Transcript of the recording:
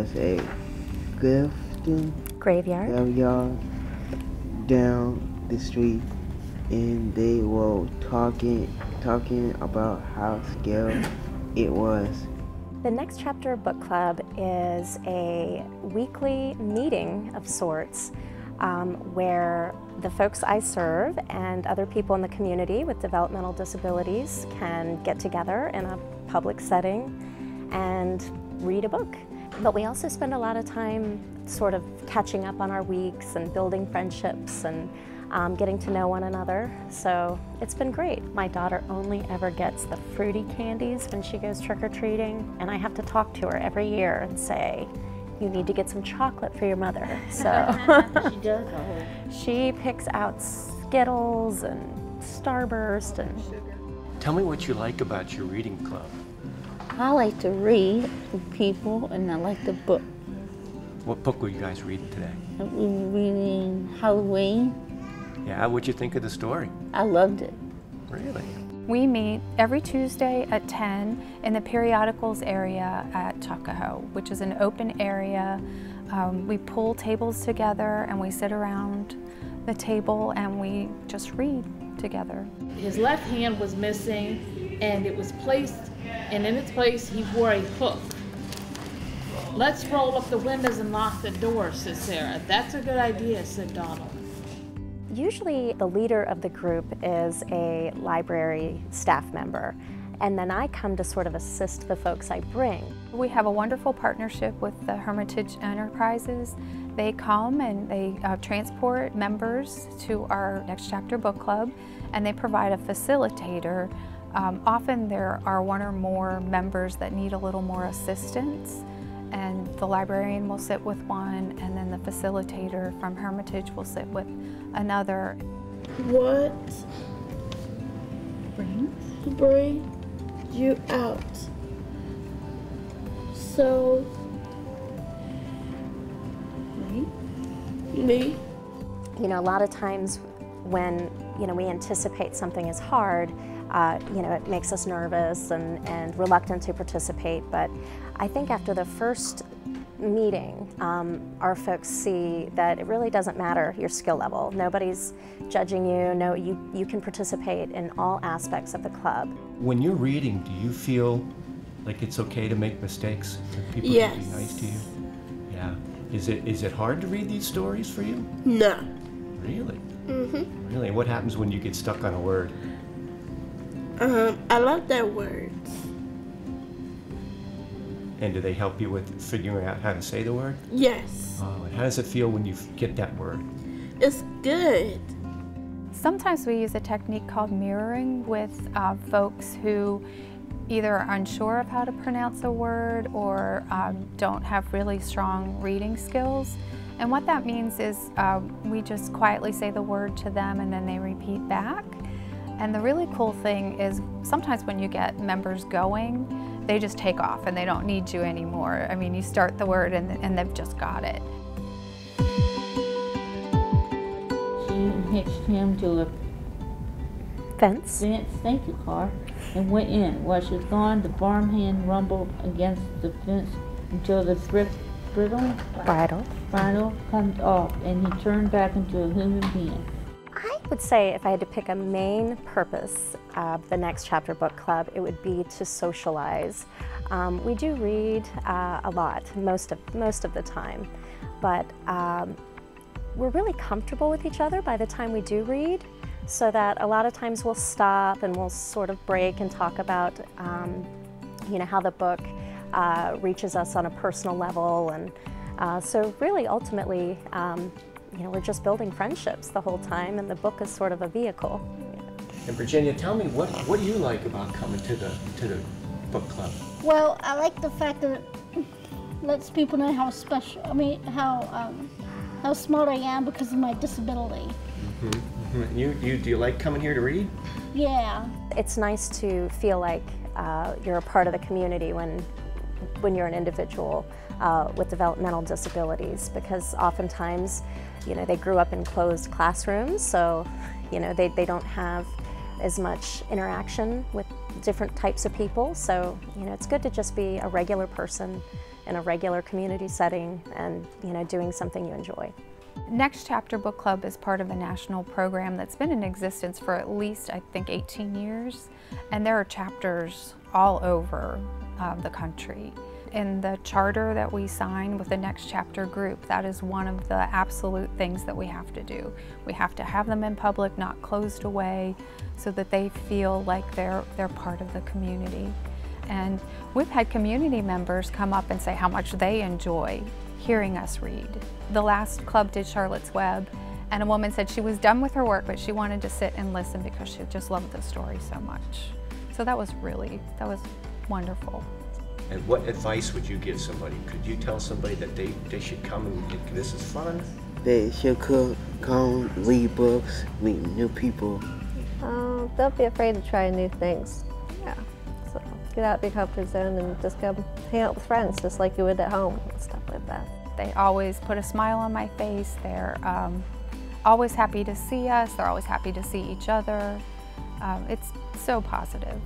was a graveyard down the street, and they were talking about how scary it was. The Next Chapter Book Club is a weekly meeting of sorts where the folks I serve and other people in the community with developmental disabilities can get together in a public setting and read a book. But we also spend a lot of time sort of catching up on our weeks and building friendships and getting to know one another. So it's been great. My daughter only ever gets the fruity candies when she goes trick-or-treating, and I have to talk to her every year and say, you need to get some chocolate for your mother. So she does. She picks out Skittles and Starburst and sugar. Tell me what you like about your reading club. I like to read with people, and I like the book. What book were you guys reading today? I was reading Halloween. Yeah, what'd you think of the story? I loved it. Really? We meet every Tuesday at 10 in the periodicals area at Tuckahoe, which is an open area. We pull tables together and we sit around the table and we just read together. His left hand was missing, and it was placed, and in its place he wore a hook. Let's roll up the windows and lock the door, said Sarah. That's a good idea, said Donald. Usually the leader of the group is a library staff member, and then I come to sort of assist the folks I bring. We have a wonderful partnership with the Hermitage Enterprises. They come and they transport members to our Next Chapter Book Club, and they provide a facilitator. Often there are one or more members that need a little more assistance, and the librarian will sit with one, and then the facilitator from Hermitage will sit with another. What bring you out? So me? You know, a lot of times when, you know, we anticipate something is hard, you know, it makes us nervous and reluctant to participate, but I think after the first meeting, our folks see that it really doesn't matter your skill level. Nobody's judging you. No, you can participate in all aspects of the club. When you're reading, do you feel like it's okay to make mistakes? That people yes. Can be nice to you? Yeah. Is it hard to read these stories for you? No. Really? Mm-hmm. Really? What happens when you get stuck on a word? I love that word. And do they help you with figuring out how to say the word? Yes. And how does it feel when you get that word? It's good. Sometimes we use a technique called mirroring with folks who either are unsure of how to pronounce a word or don't have really strong reading skills. And what that means is we just quietly say the word to them and then they repeat back. And the really cool thing is sometimes when you get members going, they just take off and they don't need you anymore. I mean, you start the word and they've just got it. She hitched him to a fence. Thank you, Carr. And went in. While she was gone, the barn hand rumbled against the fence until the bridle comes off, and he turned back into a human being. I would say if I had to pick a main purpose of the Next Chapter Book Club, it would be to socialize. We do read a lot, most of the time, but we're really comfortable with each other by the time we do read, so that a lot of times we'll stop and we'll sort of break and talk about you know, how the book reaches us on a personal level, and so really ultimately you know, we're just building friendships the whole time, and the book is sort of a vehicle. And Virginia, tell me, what do you like about coming to the book club? Well, I like the fact that it lets people know how special, I mean, how smart I am because of my disability. Mm-hmm, mm-hmm. Do you like coming here to read? Yeah. It's nice to feel like you're a part of the community when you're an individual with developmental disabilities, because oftentimes, you know, they grew up in closed classrooms, so, you know, they don't have as much interaction with different types of people. So, you know, it's good to just be a regular person in a regular community setting and, you know, doing something you enjoy. Next Chapter Book Club is part of a national program that's been in existence for at least, I think, 18 years. And there are chapters all over the country. In the charter that we sign with the Next Chapter group, that is one of the absolute things that we have to do. We have to have them in public, not closed away, so that they feel like they're part of the community. And we've had community members come up and say how much they enjoy hearing us read. The last club did Charlotte's Web, and a woman said she was done with her work, but she wanted to sit and listen because she just loved the story so much. So that was wonderful. And what advice would you give somebody? Could you tell somebody that they should come and this is fun? They should come, read books, meet new people. Don't be afraid to try new things. Yeah, so get out of your comfort zone and just go hang out with friends, just like you would at home and stuff like that. They always put a smile on my face. They're always happy to see us. They're always happy to see each other. It's so positive.